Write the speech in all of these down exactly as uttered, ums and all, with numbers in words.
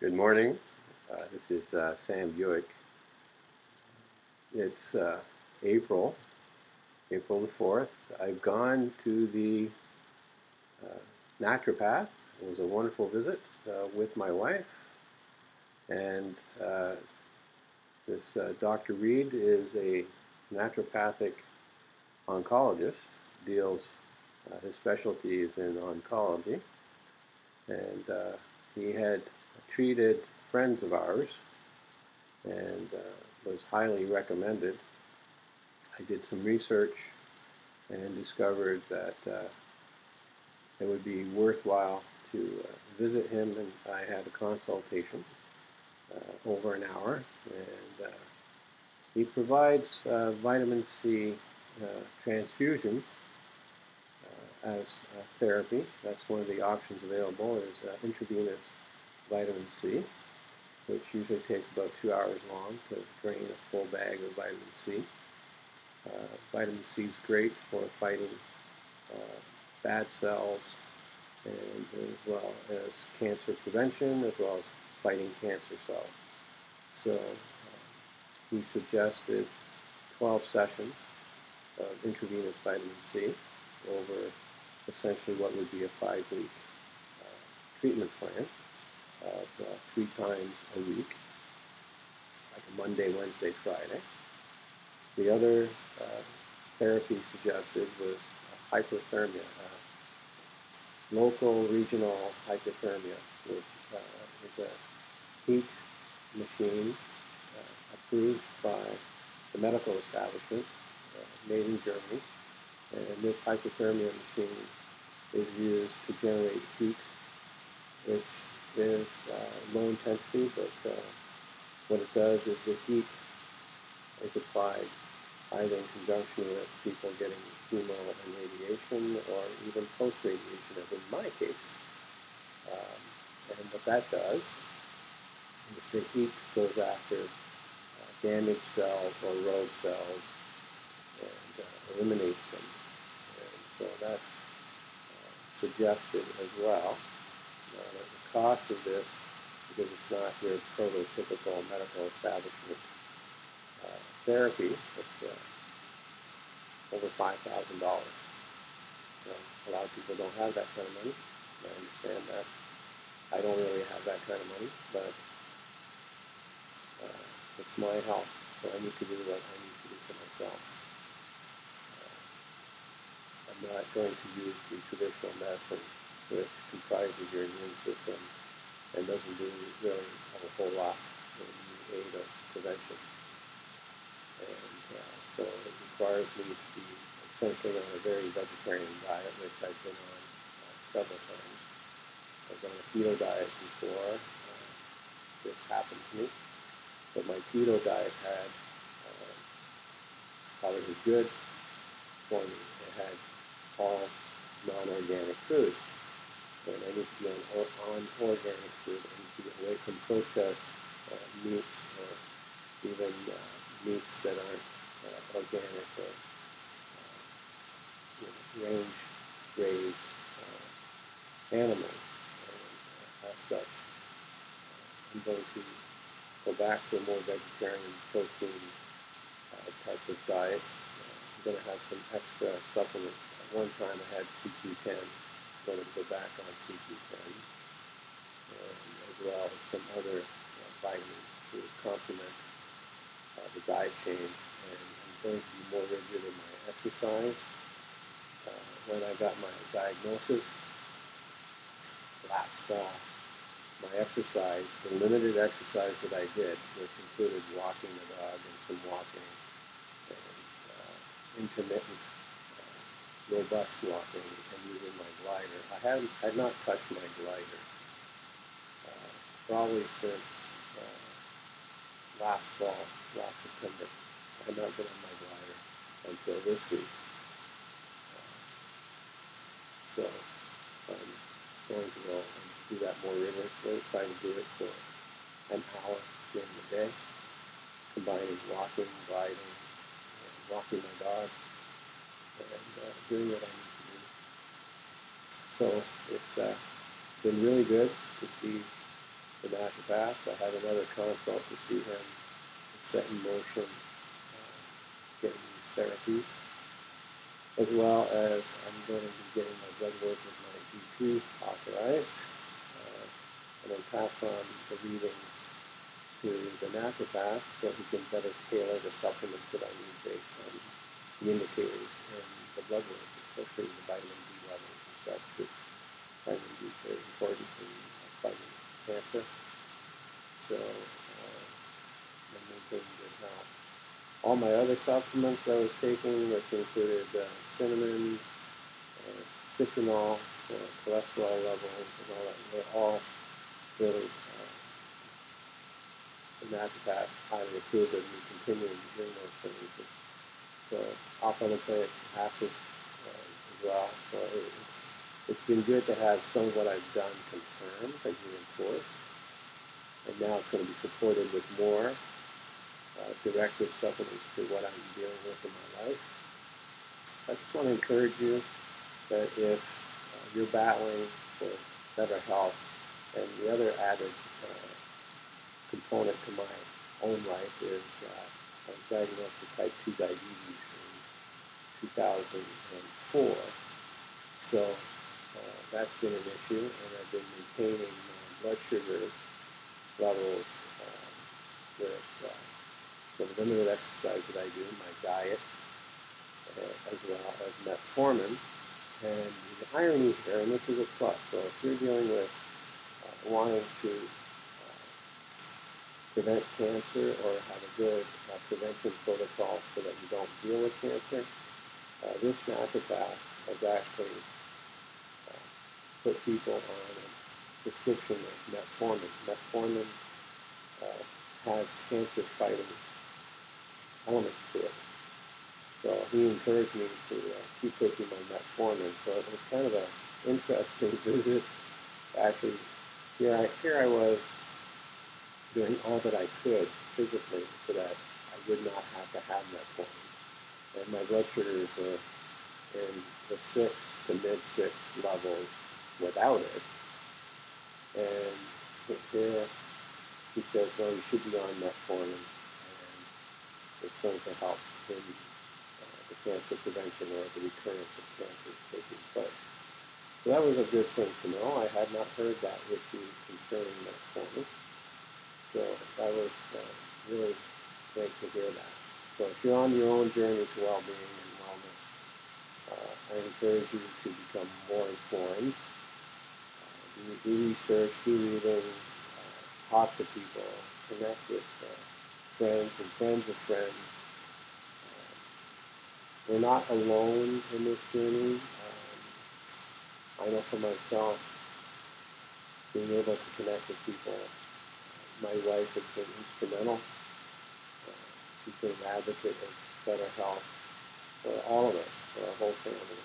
Good morning. Uh, this is uh, Sam Buick. It's uh, April, April the fourth. I've gone to the uh, Naturapath. It was a wonderful visit uh, with my wife. And uh, this uh, Doctor Reid is a naturopathic oncologist, deals, uh, his specialty is in oncology. And uh, he had treated friends of ours and uh, was highly recommended. I did some research and discovered that uh, it would be worthwhile to uh, visit him, and I had a consultation uh, over an hour, and uh, he provides uh, vitamin C uh, transfusions uh, as uh, therapy. That's one of the options available, is uh, intravenous vitamin C, which usually takes about two hours long to drain a full bag of vitamin C. Uh, vitamin C is great for fighting uh, bad cells, and as well as cancer prevention, as well as fighting cancer cells. So uh, he suggested twelve sessions of intravenous vitamin C over essentially what would be a five-week uh, treatment plan, of uh, three times a week, like a Monday, Wednesday, Friday. The other uh, therapy suggested was hyperthermia, uh, local regional hyperthermia, which uh, is a heat machine uh, approved by the medical establishment, uh, made in Germany. And this hyperthermia machine is used to generate heat, which is uh, low intensity, but uh, what it does is the heat is applied either in conjunction with people getting chemo and radiation, or even post-radiation, as in my case. Um, and what that does is the heat goes after uh, damaged cells or rogue cells and uh, eliminates them. And so that's uh, suggested as well. Uh, the cost of this, because it's not your prototypical medical establishment uh, therapy, it's uh, over five thousand dollars. So a lot of people don't have that kind of money. I understand that. I don't really have that kind of money, but uh, it's my health, so I need to do what I need to do for myself. Uh, I'm not going to use the traditional medicine, which comprises your immune system and doesn't do really have a whole lot in the aid of prevention. And uh, so it requires me to be essentially on a very vegetarian diet, which I've been on uh, several times. I've done a keto diet before. Uh, this happened to me. But my keto diet had, uh, thought it was good for me. It had all non-organic food. And I need to be on, on organic food. I need to get away from processed uh, meats, or even uh, meats that aren't uh, organic, or uh, you know, range-raised uh, animals. And uh, as such, uh, I'm going to go back to a more vegetarian protein uh, type of diet. Uh, I'm going to have some extra supplements. At one time I had C P ten. I'm going to go back on C P ten, and as well as some other uh, vitamins to complement uh, the diet change. And I'm going to be more rigid in my exercise. Uh, when I got my diagnosis last fall, my exercise, the limited exercise that I did, which included walking the dog and some walking, and uh, intermittent robust walking and using my glider. I had, had not touched my glider uh, probably since uh, last fall, last September. I had not been on my glider until this week. Uh, so I'm going to go and do that more rigorously, try to do it for an hour during the day, combining walking, gliding, and walking my dog, and uh, doing what I need to do. So it's uh, been really good to see for Naturapath. I have another consult to see him set in motion uh, getting these therapies, as well as I'm going to be getting my blood work with my G P authorized, uh, and then pass on the readings to the naturopath so he can better tailor the supplements that I need based on the indicators in the blood work, especially the vitamin D levels and such, which vitamin D is very important in fighting cancer. So uh, my main thing is now all my other supplements I was taking, which included uh, cinnamon, uh, citronol, uh, cholesterol levels, and all that, they're all really uh, and that's that highly approved of me continuing to bring those things. So alpha-lipoic acid uh, as well. So it, it's, it's been good to have some of what I've done confirmed and reinforced. And now it's going to be supported with more uh, directed supplements to what I'm dealing with in my life. I just want to encourage you that if uh, you're battling for better health, and the other added uh, component to my own life is uh, I was diagnosed with type two diabetes in two thousand four, so uh, that's been an issue, and I've been maintaining my blood sugar levels um, with uh, the limited exercise that I do, my diet, uh, as well as metformin. And the irony here, and this is a plus, so if you're dealing with uh, wanting to prevent cancer or have a good uh, prevention protocol so that you don't deal with cancer, uh, this naturopath has actually uh, put people on a prescription of metformin. Metformin uh, has cancer-fighting elements to it. So he encouraged me to uh, keep taking my metformin. So it was kind of an interesting visit. Actually, here I, here I was, doing all that I could physically so that I would not have to have metformin. And my blood sugars were in the six to mid-six levels without it. And here he says, well, you should be on metformin, and it's going to help in uh, the cancer prevention or the recurrence of cancer taking place. So that was a good thing to know. I had not heard that issue concerning metformin. So I was uh, really great to hear that. So if you're on your own journey to well-being and wellness, uh, I encourage you to become more informed. Uh, do, do research, do reading, uh, talk to people, connect with uh, friends and friends of friends. Uh, we're not alone in this journey. Um, I know for myself, being able to connect with people. My wife has been instrumental. Uh, she's been an advocate of better health for all of us, for our whole family,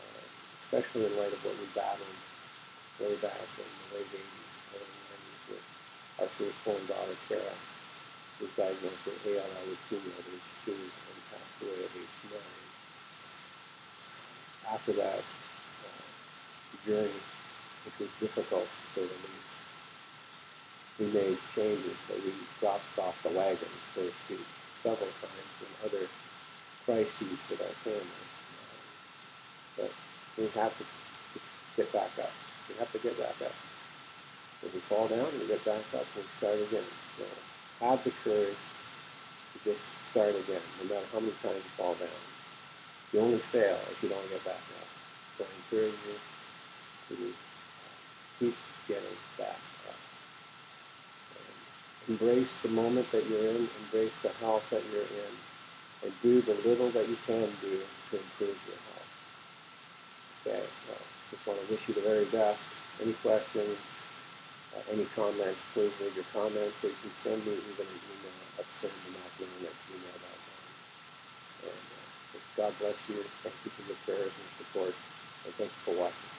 uh, especially in light of what we battled way back in the late eighties, early nineties with our firstborn daughter, Kara, who was diagnosed with A L L leukemia at age two and passed away at age nine. After that, uh, the journey, which was difficult to say the least, we made changes, but we dropped off the wagon, so to speak, several times in other crises with our family. But we have to get back up. We have to get back up. If we fall down, we get back up, we start again. So have the courage to just start again, no matter how many times you fall down. You only fail if you don't get back up. So I encourage you to keep getting back. Embrace the moment that you're in, embrace the health that you're in, and do the little that you can do to improve your health. Okay, well, just want to wish you the very best. Any questions, uh, any comments, please leave your comments, or you can send me even an email at sam buick at gmail dot com. And uh, God bless you. Thank you for your prayers and support, and thank you for watching.